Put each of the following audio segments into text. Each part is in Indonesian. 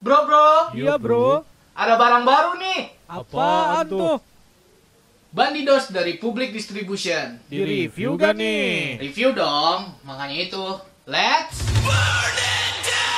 Bro. Iya bro. Ada barang baru nih. Apaan tuh? Bandidos dari Public Distribution. Di review gak nih? Review dong, makanya itu. Let's burn it down.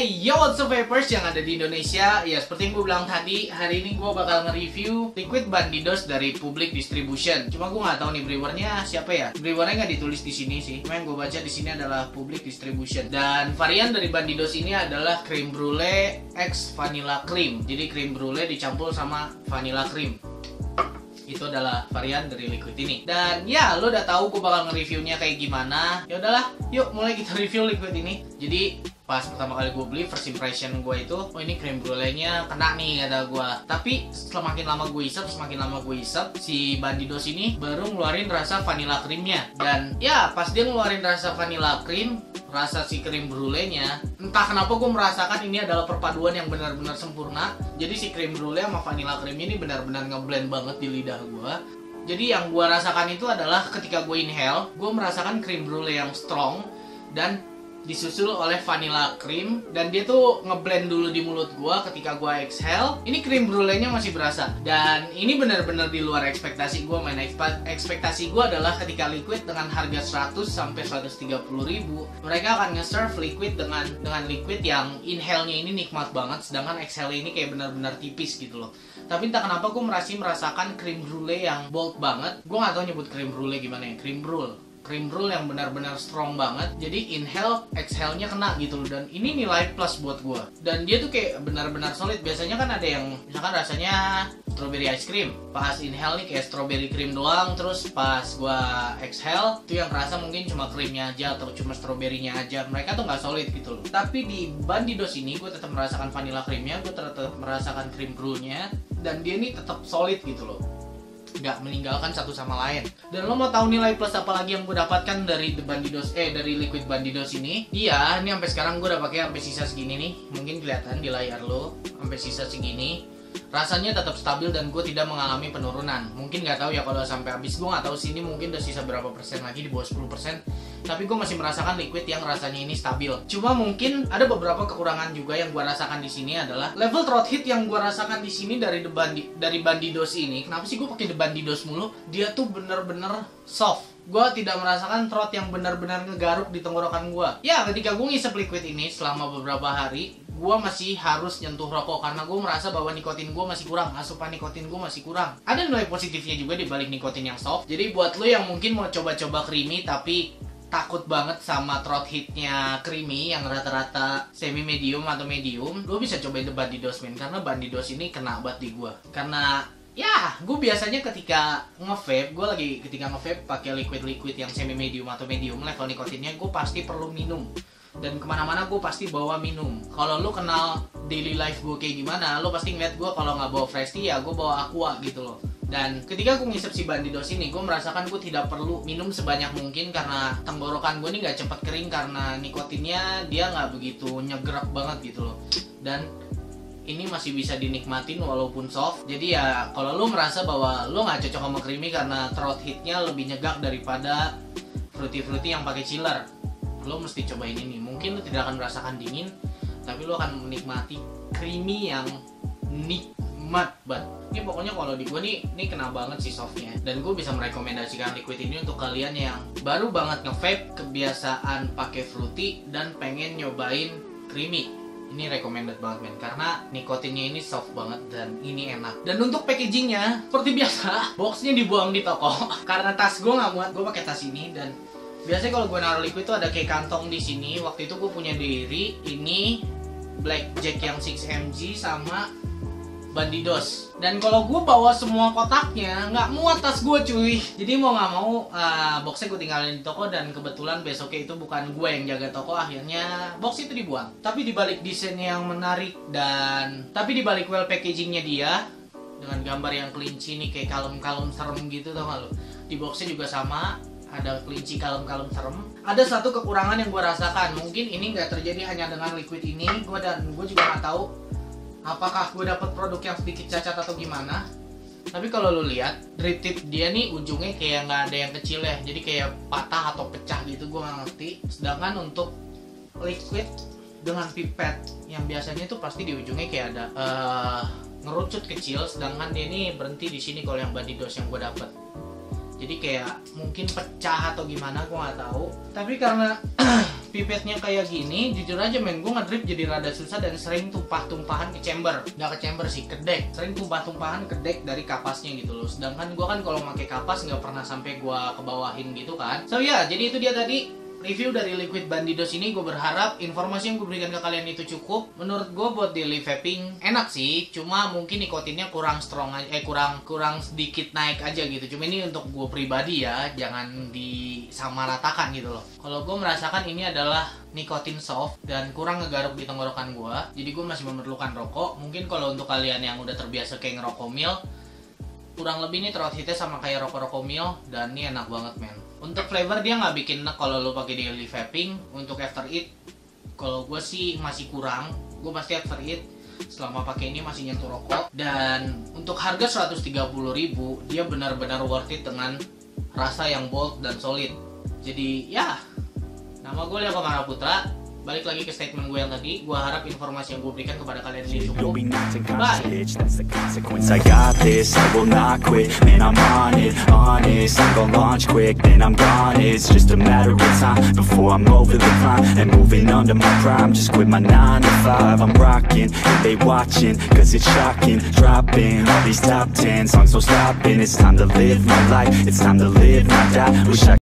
Yo what's up vapers yang ada di Indonesia. Ya seperti yang gue bilang tadi, hari ini gue bakal nge-review liquid Bandidos dari Public Distribution. Cuma gue gak tahu nih brewernya siapa ya. Brewernya gak ditulis di sini sih. Cuma yang gue baca di sini adalah Public Distribution. Dan varian dari Bandidos ini adalah cream brulee x vanilla cream. Jadi cream brulee dicampur sama vanilla cream. Itu adalah varian dari liquid ini. Dan ya, lo udah tahu gue bakal nge-reviewnya kayak gimana. Ya udahlah, yuk mulai kita review liquid ini. Jadi pas pertama kali gue beli, first impression gue itu, oh ini creme brulee-nya kena nih kata gue. Tapi semakin lama gue isep, si Bandidos ini baru ngeluarin rasa vanilla creamnya. Dan ya pas dia ngeluarin rasa vanilla cream, rasa si creme brulee-nya, entah kenapa gue merasakan ini adalah perpaduan yang benar-benar sempurna. Jadi si creme brulee sama vanilla cream ini benar-benar ngeblend banget di lidah gue. Jadi yang gue rasakan itu adalah ketika gue inhale, gue merasakan creme brulee yang strong dan disusul oleh vanilla cream, dan dia tuh ngeblend dulu di mulut gua. Ketika gua exhale, ini cream brulee-nya masih berasa, dan ini benar-benar di luar ekspektasi gua. Ekspektasi gua adalah ketika liquid dengan harga 100 sampai 130.000, mereka akan nge-serve liquid dengan liquid yang inhale-nya ini nikmat banget, sedangkan exhale ini kayak benar-benar tipis gitu loh. Tapi entah kenapa gua merasakan cream brulee yang bold banget. Gua nggak tahu nyebut cream brulee gimana ya, cream brulee yang benar-benar strong banget. Jadi inhale, exhale-nya kena gitu loh. Dan ini nilai plus buat gue. Dan dia tuh kayak benar-benar solid. Biasanya kan ada yang misalkan rasanya strawberry ice cream, pas inhale nih kayak strawberry cream doang, terus pas gue exhale itu yang rasa mungkin cuma creamnya aja atau cuma strawberry-nya aja. Mereka tuh nggak solid gitu loh. Tapi di Bandidos ini gue tetap merasakan vanilla creamnya, gue tetap merasakan cream brulee-nya, dan dia ini tetap solid gitu loh, nggak meninggalkan satu sama lain. Dan lo mau tahu nilai plus apa lagi yang gue dapatkan dari dari liquid Bandidos ini? Iya, ini sampai sekarang gue udah pakai sampai sisa segini nih. Mungkin kelihatan di layar lo, sampai sisa segini. Rasanya tetap stabil dan gue tidak mengalami penurunan. Mungkin nggak tahu ya kalau sampai habis, gue nggak tahu sini mungkin udah sisa berapa persen lagi, di bawah 10%. Tapi gue masih merasakan liquid yang rasanya ini stabil. Cuma mungkin ada beberapa kekurangan juga yang gue rasakan di sini adalah level throat hit yang gue rasakan di sini dari Bandidos ini. Kenapa sih gue pakai Bandidos mulu? Dia tuh bener-bener soft. Gue tidak merasakan throat yang benar-benar ngegaruk di tenggorokan gue. Ya, ketika gue ngisep liquid ini selama beberapa hari, gue masih harus nyentuh rokok karena gue merasa bahwa nikotin gue masih kurang, asupan nikotin gue masih kurang. Ada nilai positifnya juga di balik nikotin yang soft. Jadi buat lo yang mungkin mau coba-coba creamy tapi takut banget sama throat hitnya creamy yang rata-rata semi medium atau medium, gue bisa cobain The Bandidos men, karena Bandidos ini kena banget di gue. Karena ya, gue biasanya ketika nge-vape, pakai liquid yang semi medium atau medium level nikotinnya, gue pasti perlu minum. Dan kemana-mana gue pasti bawa minum. Kalau lo kenal daily life gue kayak gimana, lo pasti ngeliat gue kalau nggak bawa fresh tea ya gue bawa aqua gitu loh. Dan ketika gue ngisep si Bandidos ini, gue merasakan gue tidak perlu minum sebanyak mungkin karena tenggorokan gue ini nggak cepat kering karena nikotinnya dia nggak begitu nyegerak banget gitu loh. Dan ini masih bisa dinikmatin walaupun soft. Jadi ya kalau lo merasa bahwa lo nggak cocok sama creamy karena throat hitnya lebih nyegak daripada fruity-fruity yang pakai chiller, lo mesti cobain ini. Mungkin lo tidak akan merasakan dingin, tapi lo akan menikmati creamy yang nikmat banget. Ini pokoknya kalau di gue ini kena banget sih softnya. Dan gue bisa merekomendasikan liquid ini untuk kalian yang baru banget nge-vape, kebiasaan pakai fruity, dan pengen nyobain creamy. Ini recommended banget men, karena nikotinnya ini soft banget dan ini enak. Dan untuk packagingnya, seperti biasa, boxnya dibuang di toko karena tas gue nggak muat, gue pakai tas ini. Dan biasanya kalau gue naruh liquid itu ada kayak kantong di sini. Waktu itu gue punya diri ini Blackjack yang 6 mg sama Bandidos. Dan kalau gue bawa semua kotaknya, nggak muat tas gue cuy. Jadi mau nggak mau boxnya gue tinggalin di toko, dan kebetulan besoknya itu bukan gue yang jaga toko, akhirnya box itu dibuang. Tapi dibalik desainnya yang menarik dan dibalik well packagingnya dia dengan gambar yang kelinci nih kayak kalem-kalem serem gitu, tau gak lo? Di boxnya juga sama, ada kelinci kalem-kalem serem. Ada satu kekurangan yang gue rasakan, mungkin ini nggak terjadi hanya dengan liquid ini. Gue juga nggak tahu apakah gue dapat produk yang sedikit cacat atau gimana. Tapi kalau lu lihat retip dia nih ujungnya kayak nggak ada yang kecil ya, jadi kayak patah atau pecah gitu, gue nggak ngerti. Sedangkan untuk liquid dengan pipet yang biasanya tuh pasti di ujungnya kayak ada ngerucut kecil, sedangkan dia ini berhenti di sini kalau yang Bandidos yang gue dapet. Jadi kayak mungkin pecah atau gimana, gue nggak tahu. Tapi karena pipetnya kayak gini, jujur aja men, gue ngedrip jadi rada susah dan sering tumpah-tumpahan ke chamber. Nggak ke chamber sih, ke deck. Sering tumpah-tumpahan ke deck dari kapasnya gitu loh. Sedangkan gue kan kalau pakai kapas nggak pernah sampai gue kebawahin gitu kan. So ya, jadi itu dia tadi review dari liquid Bandidos ini. Gue berharap informasi yang gue berikan ke kalian itu cukup. Menurut gue buat daily vaping enak sih, cuma mungkin nikotinnya kurang strong aja, kurang sedikit naik aja gitu. Cuma ini untuk gue pribadi ya, jangan disamaratakan gitu loh. Kalau gue merasakan ini adalah nikotin soft dan kurang ngegaruk di tenggorokan gue, jadi gue masih memerlukan rokok. Mungkin kalau untuk kalian yang udah terbiasa kayak ngerokok mil, kurang lebih ini throat hitnya sama kayak rokok-rokok mil, dan ini enak banget men. Untuk flavor dia nggak bikin enak kalau lo pakai daily vaping. Untuk after eat, kalau gue sih masih kurang. Gue pasti after eat selama pakai ini masih nyentuh rokok. Dan untuk harga 130.000, dia benar-benar worth it dengan rasa yang bold dan solid. Jadi ya, nama gue Aulia Qomara Putra. Balik lagi ke statement gue yang tadi, gue harap informasi yang gue berikan kepada kalian ini cukup. Bye.